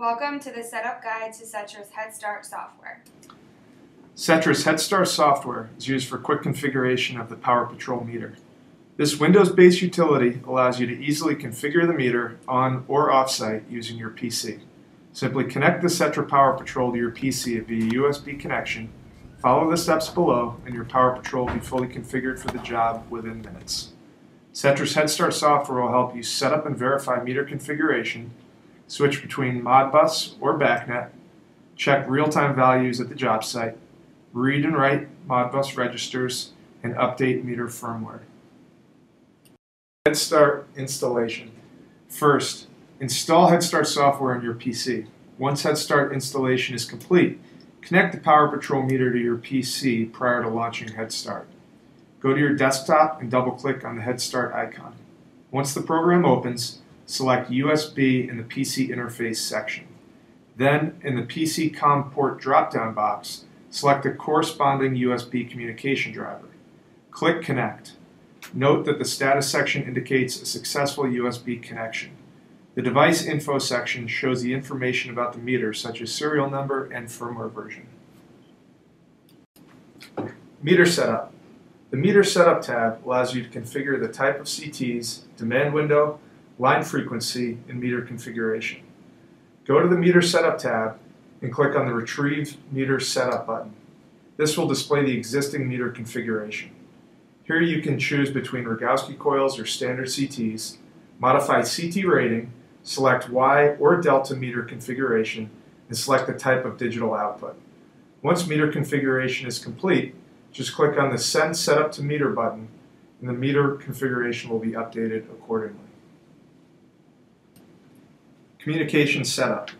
Welcome to the setup guide to Setra's HeadStart software. Setra's HeadStart software is used for quick configuration of the Power Patrol meter. This Windows-based utility allows you to easily configure the meter on or off-site using your PC. Simply connect the Setra Power Patrol to your PC via USB connection, follow the steps below, and your Power Patrol will be fully configured for the job within minutes. Setra's HeadStart software will help you set up and verify meter configuration, switch between Modbus or BACnet, check real-time values at the job site, read and write Modbus registers, and update meter firmware. HeadStart installation. First, install HeadStart software on your PC. Once HeadStart installation is complete, connect the Power Patrol meter to your PC prior to launching HeadStart. Go to your desktop and double-click on the HeadStart icon. Once the program opens, select USB in the PC interface section. Then, in the PC COM port drop-down box, select the corresponding USB communication driver. Click Connect. Note that the status section indicates a successful USB connection. The device info section shows the information about the meter, such as serial number and firmware version. Meter setup. The Meter Setup tab allows you to configure the type of CTs, demand window, line frequency, and meter configuration. Go to the Meter Setup tab and click on the Retrieve Meter Setup button. This will display the existing meter configuration. Here you can choose between Rogowski coils or standard CTs, modify CT rating, select Y or delta meter configuration, and select the type of digital output. Once meter configuration is complete, just click on the Send Setup to Meter button, and the meter configuration will be updated accordingly. Communication Setup.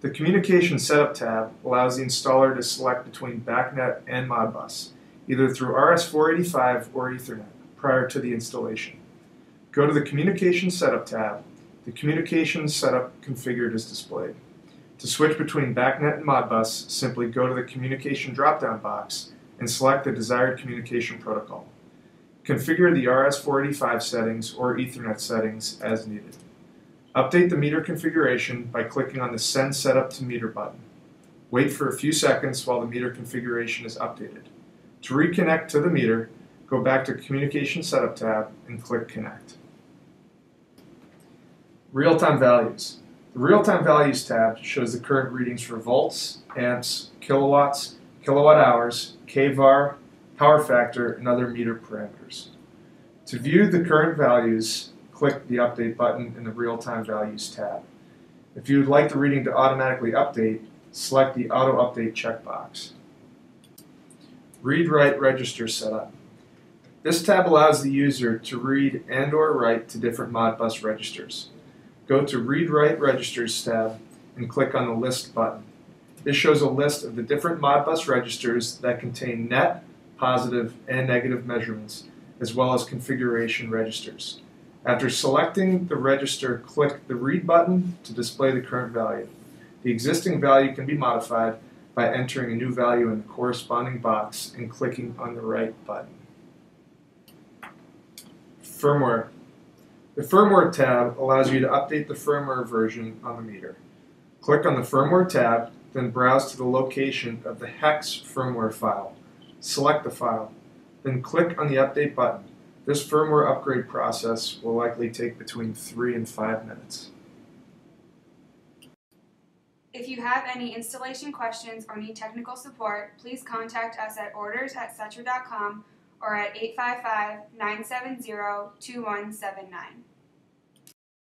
The Communication Setup tab allows the installer to select between BACnet and Modbus, either through RS-485 or Ethernet, prior to the installation. Go to the Communication Setup tab. The Communication Setup configured is displayed. To switch between BACnet and Modbus, simply go to the Communication drop-down box and select the desired communication protocol. Configure the RS-485 settings or Ethernet settings as needed. Update the meter configuration by clicking on the Send Setup to Meter button. Wait for a few seconds while the meter configuration is updated. To reconnect to the meter, go back to Communication Setup tab and click Connect. Real-time values. The Real-time values tab shows the current readings for volts, amps, kilowatts, kilowatt-hours, kVAR, power factor, and other meter parameters. To view the current values, click the Update button in the Real-Time Values tab. If you would like the reading to automatically update, select the Auto Update checkbox. Read-Write Register Setup. This tab allows the user to read and or write to different Modbus registers. Go to Read-Write Registers tab and click on the List button. This shows a list of the different Modbus registers that contain net, positive, and negative measurements, as well as configuration registers. After selecting the register, click the Read button to display the current value. The existing value can be modified by entering a new value in the corresponding box and clicking on the Write button. Firmware. The Firmware tab allows you to update the firmware version on the meter. Click on the Firmware tab, then browse to the location of the hex firmware file. Select the file, then click on the Update button. This firmware upgrade process will likely take between 3 and 5 minutes. If you have any installation questions or need technical support, please contact us at orders@setra.com or at 855-970-2179.